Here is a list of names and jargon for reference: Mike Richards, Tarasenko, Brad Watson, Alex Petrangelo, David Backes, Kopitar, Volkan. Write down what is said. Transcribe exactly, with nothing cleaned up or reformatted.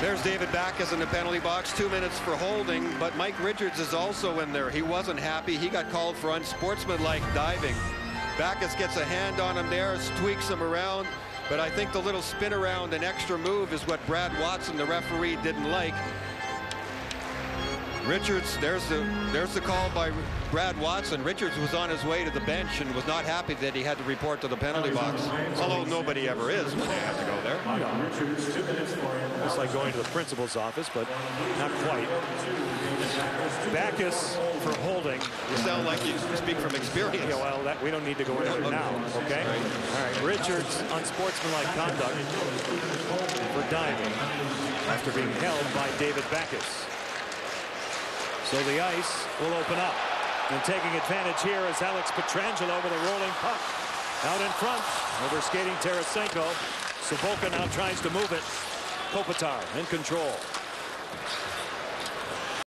There's David Backes in the penalty box, two minutes for holding, but Mike Richards is also in there. He wasn't happy. He got called for unsportsmanlike diving. Backes gets a hand on him there, tweaks him around, but I think the little spin around and extra move is what Brad Watson, the referee, didn't like. Richards, there's the, there's the call by Brad Watson. Richards was on his way to the bench and was not happy that he had to report to the penalty box, although nobody ever is when they have to go there. Yeah. It's like going to the principal's office, but not quite. Backes for holding. You sound like you speak from experience. Yeah, well, that, we don't need to go into it now, okay? All right, Richards, unsportsmanlike conduct for diving after being held by David Backes. So the ice will open up. And taking advantage here is Alex Petrangelo with a rolling puck. Out in front, over skating Tarasenko. So Volkan now tries to move it. Kopitar in control.